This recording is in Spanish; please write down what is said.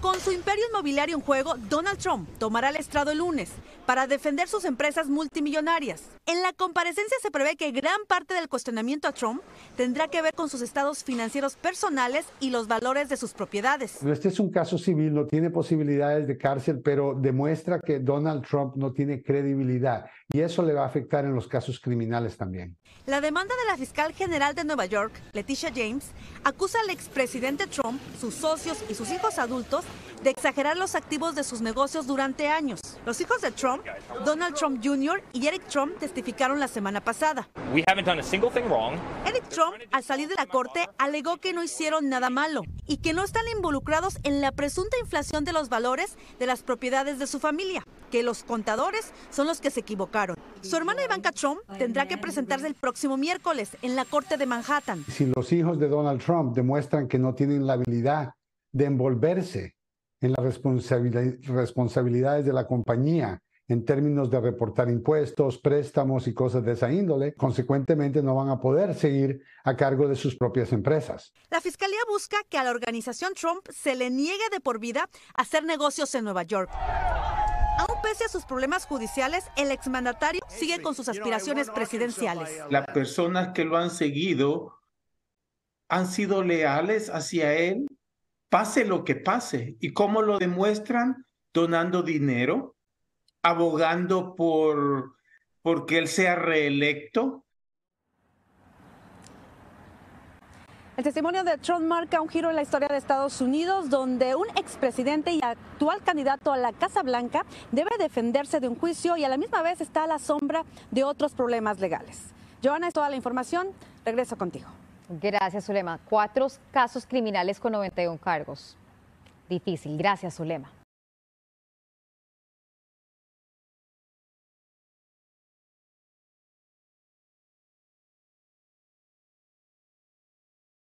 Con su imperio inmobiliario en juego, Donald Trump tomará el estrado el lunes para defender sus empresas multimillonarias. En la comparecencia se prevé que gran parte del cuestionamiento a Trump tendrá que ver con sus estados financieros personales y los valores de sus propiedades. Este es un caso civil, no tiene posibilidades de cárcel, pero demuestra que Donald Trump no tiene credibilidad y eso le va a afectar en los casos criminales también. La demanda de la fiscal general de Nueva York, Letitia James, acusa al expresidente Trump, sus socios y sus hijos adultos de exagerar los activos de sus negocios durante años. Los hijos de Trump, Donald Trump Jr. y Eric Trump, testificaron la semana pasada. Eric Trump, al salir de la corte, alegó que no hicieron nada malo y que no están involucrados en la presunta inflación de los valores de las propiedades de su familia, que los contadores son los que se equivocaron. Su hermana Ivanka Trump tendrá que presentarse el próximo miércoles en la corte de Manhattan. Si los hijos de Donald Trump demuestran que no tienen la habilidad de envolverse en las responsabilidades de la compañía en términos de reportar impuestos, préstamos y cosas de esa índole, consecuentemente no van a poder seguir a cargo de sus propias empresas. La Fiscalía busca que a la organización Trump se le niegue de por vida hacer negocios en Nueva York. Aún pese a sus problemas judiciales, el exmandatario sigue con sus aspiraciones presidenciales. Las personas que lo han seguido han sido leales hacia él, pase lo que pase. ¿Y cómo lo demuestran? Donando dinero, abogando porque él sea reelecto. El testimonio de Trump marca un giro en la historia de Estados Unidos, donde un expresidente y actual candidato a la Casa Blanca debe defenderse de un juicio y a la misma vez está a la sombra de otros problemas legales. Johanna, es toda la información. Regreso contigo. Gracias, Zulema. 4 casos criminales con 91 cargos. Difícil. Gracias, Zulema.